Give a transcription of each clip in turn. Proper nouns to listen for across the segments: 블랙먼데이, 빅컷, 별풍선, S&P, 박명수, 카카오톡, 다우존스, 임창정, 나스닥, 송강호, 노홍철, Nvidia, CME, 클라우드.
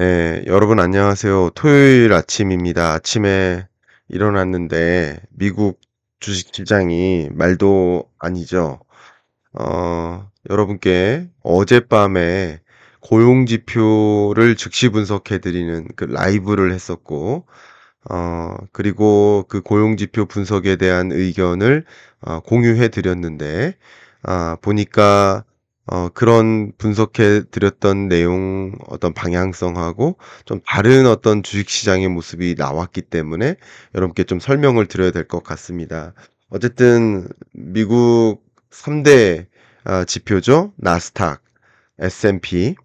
네, 여러분 안녕하세요. 토요일 아침입니다. 아침에 일어났는데 미국 주식시장이 말도 아니죠. 여러분께 어젯밤에 고용지표를 즉시 분석해드리는 그 라이브를 했었고, 그리고 그 고용지표 분석에 대한 의견을 공유해드렸는데, 보니까 그런 분석해 드렸던 내용 어떤 방향성하고 좀 다른 어떤 주식시장의 모습이 나왔기 때문에 여러분께 좀 설명을 드려야 될 것 같습니다. 어쨌든 미국 3대 지표죠. 나스닥, S&P,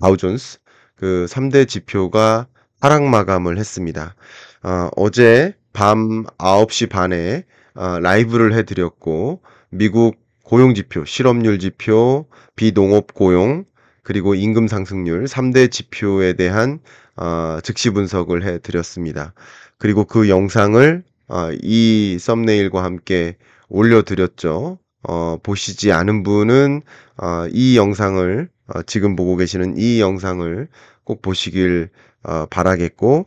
다우존스 그 3대 지표가 하락 마감을 했습니다. 어제 밤 9시 반에 라이브를 해드렸고 미국 고용지표, 실업률지표, 비농업고용, 그리고 임금상승률 3대 지표에 대한 즉시 분석을 해드렸습니다. 그리고 그 영상을 이 썸네일과 함께 올려드렸죠. 보시지 않은 분은 이 영상을, 지금 보고 계시는 이 영상을 꼭 보시길 바라겠고,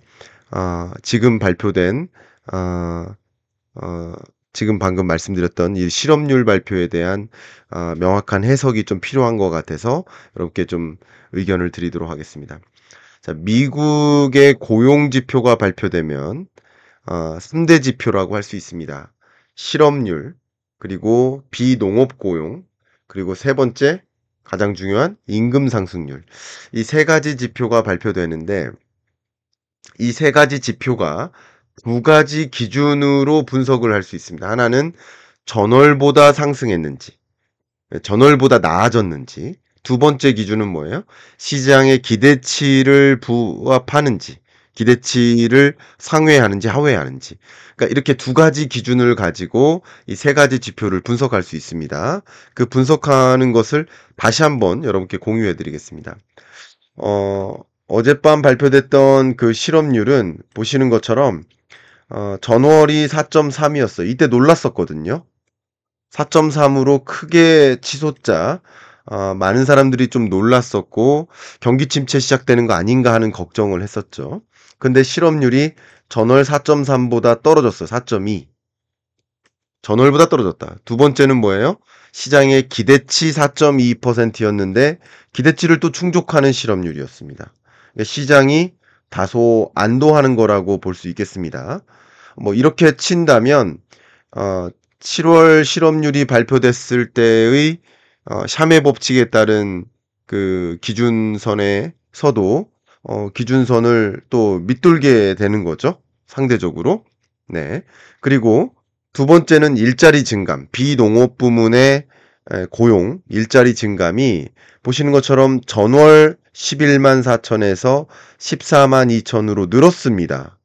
지금 발표된 지금 방금 말씀드렸던 이 실업률 발표에 대한 명확한 해석이 좀 필요한 것 같아서 여러분께 좀 의견을 드리도록 하겠습니다. 자, 미국의 고용지표가 발표되면 3대 지표라고 할 수 있습니다. 실업률, 그리고 비농업고용, 그리고 세 번째 가장 중요한 임금상승률. 이 세 가지 지표가 발표되는데 이 세 가지 지표가 두 가지 기준으로 분석을 할 수 있습니다. 하나는 전월보다 상승했는지, 전월보다 나아졌는지, 두 번째 기준은 뭐예요? 시장의 기대치를 부합하는지, 기대치를 상회하는지 하회하는지. 그러니까 이렇게 두 가지 기준을 가지고 이 세 가지 지표를 분석할 수 있습니다. 그 분석하는 것을 다시 한번 여러분께 공유해 드리겠습니다. 어젯밤 발표됐던 그 실업률은 보시는 것처럼 전월이 4.3이었어요. 이때 놀랐었거든요. 4.3으로 크게 치솟자 많은 사람들이 좀 놀랐었고 경기 침체 시작되는 거 아닌가 하는 걱정을 했었죠. 근데 실업률이 전월 4.3보다 떨어졌어요. 4.2. 전월보다 떨어졌다. 두 번째는 뭐예요? 시장의 기대치 4.2%였는데 기대치를 또 충족하는 실업률이었습니다. 시장이 다소 안도하는 거라고 볼 수 있겠습니다. 뭐 이렇게 친다면 7월 실업률이 발표됐을 때의 샴의 법칙에 따른 그 기준선에서도 기준선을 또 밑돌게 되는 거죠. 상대적으로. 네. 그리고 두 번째는 일자리 증감, 비농업 부문의 고용, 일자리 증감이 보시는 것처럼 전월 11만 4천에서 14만 2천으로 늘었습니다.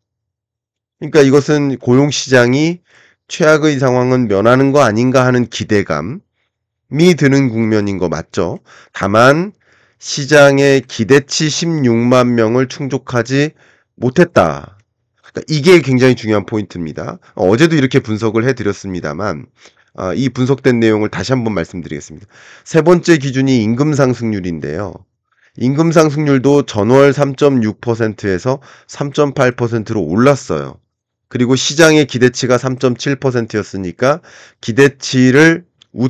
그러니까 이것은 고용시장이 최악의 상황은 면하는 거 아닌가 하는 기대감이 드는 국면인 거 맞죠? 다만 시장의 기대치 16만 명을 충족하지 못했다. 그러니까 이게 굉장히 중요한 포인트입니다. 어제도 이렇게 분석을 해드렸습니다만 이 분석된 내용을 다시 한번 말씀드리겠습니다. 세 번째 기준이 임금상승률인데요. 임금상승률도 전월 3.6%에서 3.8%로 올랐어요. 그리고 시장의 기대치가 3.7%였으니까 기대치를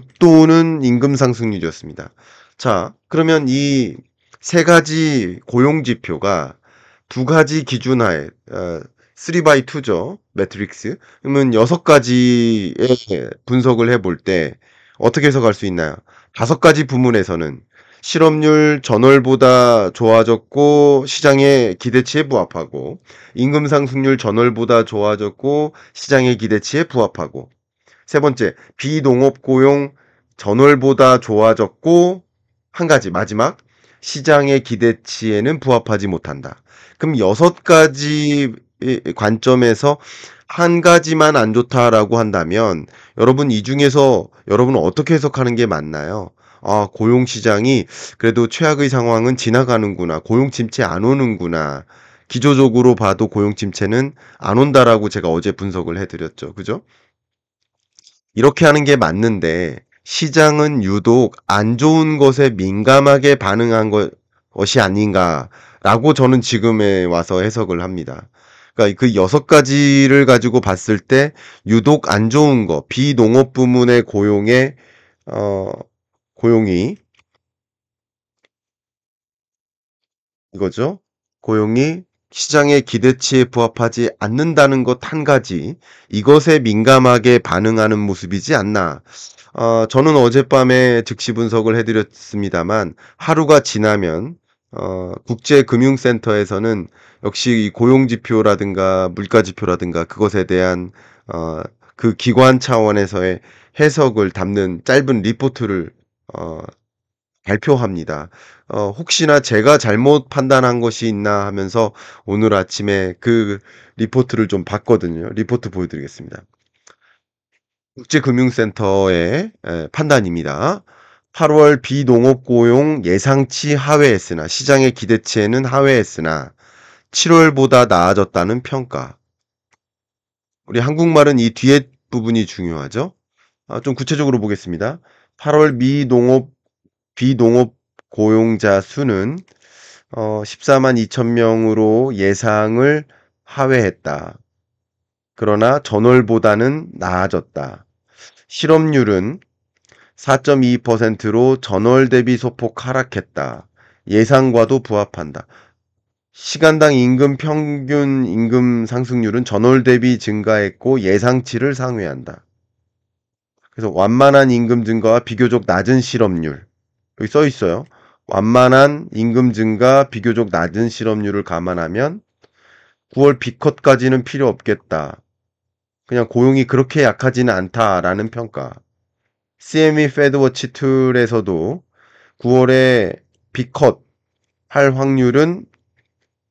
웃도는 임금상승률이었습니다. 자, 그러면 이 세 가지 고용지표가 두 가지 기준하에 3x2죠. 매트릭스. 그러면 6가지의 분석을 해볼 때 어떻게 해석할 수 있나요? 5가지 부문에서는 실업률 전월보다 좋아졌고 시장의 기대치에 부합하고 임금상승률 전월보다 좋아졌고 시장의 기대치에 부합하고 세 번째, 비농업고용 전월보다 좋아졌고 한 가지, 마지막 시장의 기대치에는 부합하지 못한다. 그럼 6가지 관점에서 한 가지만 안 좋다라고 한다면 여러분 이 중에서 여러분은 어떻게 해석하는 게 맞나요? 아, 고용시장이 그래도 최악의 상황은 지나가는구나. 고용침체 안 오는구나. 기조적으로 봐도 고용침체는 안 온다라고 제가 어제 분석을 해드렸죠. 그죠? 이렇게 하는 게 맞는데 시장은 유독 안 좋은 것에 민감하게 반응한 것 것이 아닌가라고 저는 지금에 와서 해석을 합니다. 그러니까 그 6가지를 가지고 봤을 때 유독 안 좋은 거, 비농업 부문의 고용의 고용이 이거죠. 고용이 시장의 기대치에 부합하지 않는다는 것 한 가지, 이것에 민감하게 반응하는 모습이지 않나. 저는 어젯밤에 즉시 분석을 해드렸습니다만 하루가 지나면 국제금융센터에서는 역시 고용지표라든가 물가지표라든가 그것에 대한 그 기관 차원에서의 해석을 담는 짧은 리포트를 발표합니다. 혹시나 제가 잘못 판단한 것이 있나 하면서 오늘 아침에 그 리포트를 좀 봤거든요. 리포트 보여드리겠습니다. 국제금융센터의 판단입니다. 8월 비농업 고용 예상치 하회했으나 시장의 기대치에는 하회했으나 7월보다 나아졌다는 평가. 우리 한국말은 이 뒤에 부분이 중요하죠. 좀 구체적으로 보겠습니다. 8월 비농업 고용자 수는 14만 2천 명으로 예상을 하회했다. 그러나 전월보다는 나아졌다. 실업률은 4.2%로 전월 대비 소폭 하락했다. 예상과도 부합한다. 시간당 임금 평균 임금 상승률은 전월 대비 증가했고 예상치를 상회한다. 그래서 완만한 임금 증가와 비교적 낮은 실업률. 여기 써 있어요. 완만한 임금 증가, 비교적 낮은 실업률을 감안하면 9월 B컷까지는 필요 없겠다. 그냥 고용이 그렇게 약하지는 않다라는 평가. CME 패드워치 툴에서도 9월에 B컷 할 확률은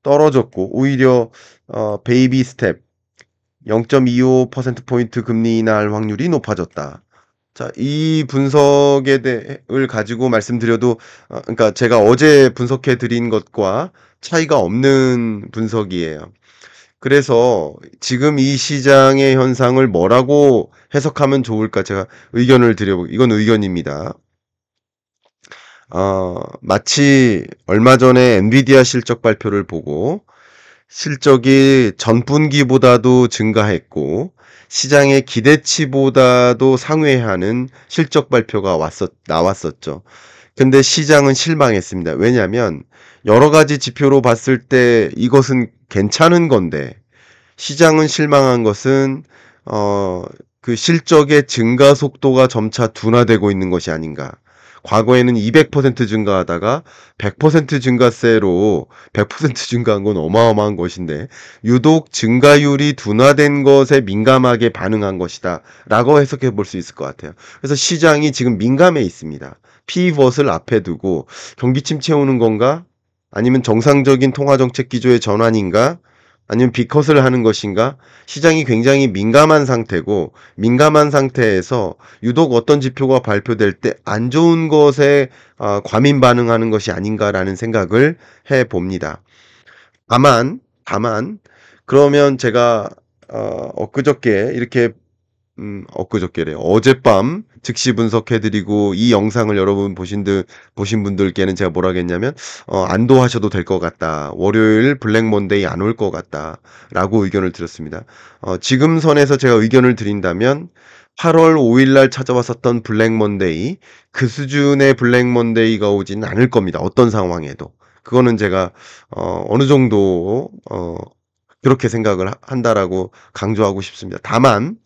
떨어졌고 오히려 베이비 스텝 0.25%포인트 금리 인하할 확률이 높아졌다. 자, 이 분석에 대해를 가지고 말씀드려도, 그러니까 제가 어제 분석해 드린 것과 차이가 없는 분석이에요. 그래서 지금 이 시장의 현상을 뭐라고 해석하면 좋을까 제가 의견을 드려보고, 이건 의견입니다. 마치 얼마 전에 엔비디아 실적 발표를 보고 실적이 전분기보다도 증가했고 시장의 기대치보다도 상회하는 실적 발표가 나왔었죠. 근데 시장은 실망했습니다. 왜냐하면 여러 가지 지표로 봤을 때 이것은 괜찮은 건데 시장은 실망한 것은 그 실적의 증가 속도가 점차 둔화되고 있는 것이 아닌가. 과거에는 200% 증가하다가 100% 증가세로 100% 증가한 건 어마어마한 것인데 유독 증가율이 둔화된 것에 민감하게 반응한 것이다 라고 해석해 볼 수 있을 것 같아요. 그래서 시장이 지금 민감해 있습니다. 피벗을 앞에 두고 경기침 채우는 건가? 아니면 정상적인 통화정책 기조의 전환인가? 아니면 비컷을 하는 것인가? 시장이 굉장히 민감한 상태고 민감한 상태에서 유독 어떤 지표가 발표될 때 안 좋은 것에 과민 반응하는 것이 아닌가라는 생각을 해봅니다. 다만 그러면 제가 어젯밤 즉시 분석해드리고 이 영상을 여러분 보신 분들께는 제가 뭐라 했냐면 안도하셔도 될 것 같다. 월요일 블랙몬데이 안 올 것 같다. 라고 의견을 드렸습니다. 지금 선에서 제가 의견을 드린다면 8월 5일날 찾아왔었던 블랙몬데이 그 수준의 블랙몬데이가 오지는 않을 겁니다. 어떤 상황에도. 그거는 제가 어느 정도 그렇게 생각을 한다라고 강조하고 싶습니다. 다만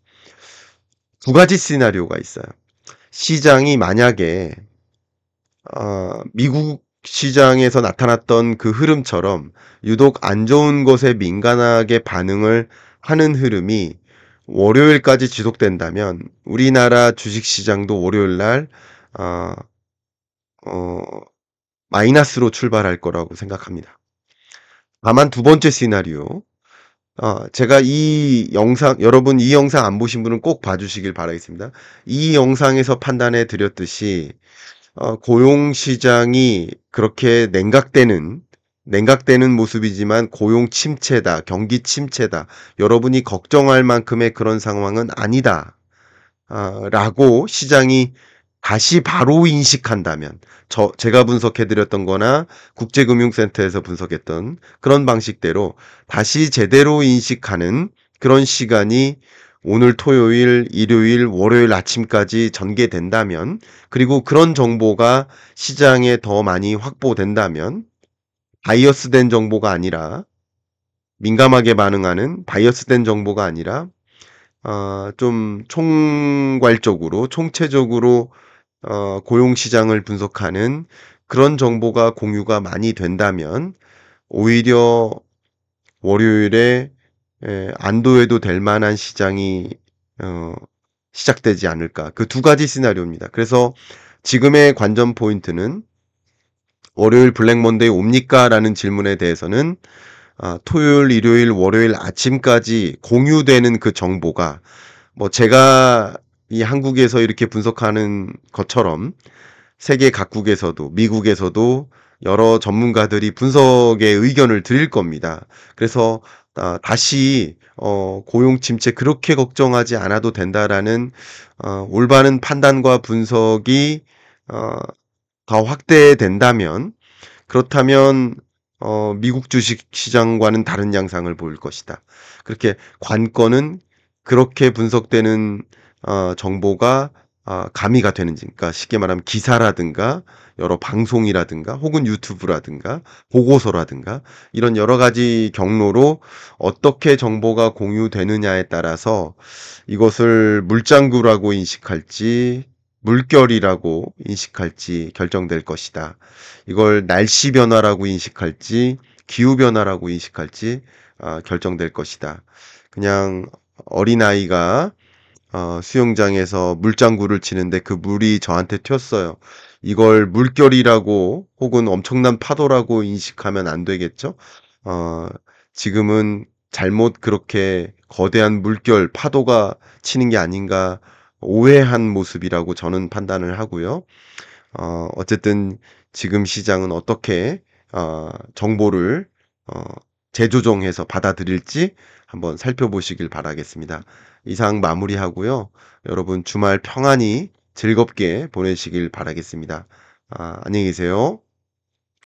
2가지 시나리오가 있어요. 시장이 만약에 미국 시장에서 나타났던 그 흐름처럼 유독 안 좋은 것에 민감하게 반응을 하는 흐름이 월요일까지 지속된다면 우리나라 주식시장도 월요일날 마이너스로 출발할 거라고 생각합니다. 다만 2번째 시나리오, 제가 이 영상, 여러분 이 영상 안 보신 분은 꼭 봐주시길 바라겠습니다. 이 영상에서 판단해 드렸듯이 고용시장이 그렇게 냉각되는 모습이지만 고용 침체다, 경기 침체다, 여러분이 걱정할 만큼의 그런 상황은 아니다 라고 시장이 다시 바로 인식한다면 제가 분석해드렸던 거나 국제금융센터에서 분석했던 그런 방식대로 다시 제대로 인식하는 그런 시간이 오늘 토요일, 일요일, 월요일 아침까지 전개된다면, 그리고 그런 정보가 시장에 더 많이 확보된다면, 바이어스된 정보가 아니라 민감하게 반응하는 바이어스된 정보가 아니라 좀 총괄적으로, 총체적으로 고용시장을 분석하는 그런 정보가 공유가 많이 된다면 오히려 월요일에 안도해도 될 만한 시장이 시작되지 않을까. 그 두 가지 시나리오입니다. 그래서 지금의 관전 포인트는 월요일 블랙먼데이 옵니까? 라는 질문에 대해서는 토요일, 일요일, 월요일 아침까지 공유되는 그 정보가 제가 이 한국에서 이렇게 분석하는 것처럼 세계 각국에서도 미국에서도 여러 전문가들이 분석의 의견을 드릴 겁니다. 그래서 다시 고용 침체 그렇게 걱정하지 않아도 된다라는 올바른 판단과 분석이 더 확대된다면, 그렇다면 미국 주식시장과는 다른 양상을 보일 것이다. 그렇게 관건은 그렇게 분석되는 정보가 가미가 되는지, 그러니까 쉽게 말하면 기사라든가 여러 방송이라든가 혹은 유튜브라든가 보고서라든가 이런 여러 가지 경로로 어떻게 정보가 공유되느냐에 따라서 이것을 물장구라고 인식할지 물결이라고 인식할지 결정될 것이다. 이걸 날씨 변화라고 인식할지 기후 변화라고 인식할지 결정될 것이다. 그냥 어린아이가 수영장에서 물장구를 치는데 그 물이 저한테 튀었어요. 이걸 물결이라고 혹은 엄청난 파도라고 인식하면 안 되겠죠. 지금은 잘못 그렇게 거대한 물결, 파도가 치는 게 아닌가 오해한 모습이라고 저는 판단을 하고요. 어쨌든 지금 시장은 어떻게 정보를 재조정해서 받아들일지 한번 살펴보시길 바라겠습니다. 이상 마무리하고요. 여러분 주말 평안히 즐겁게 보내시길 바라겠습니다. 안녕히 계세요.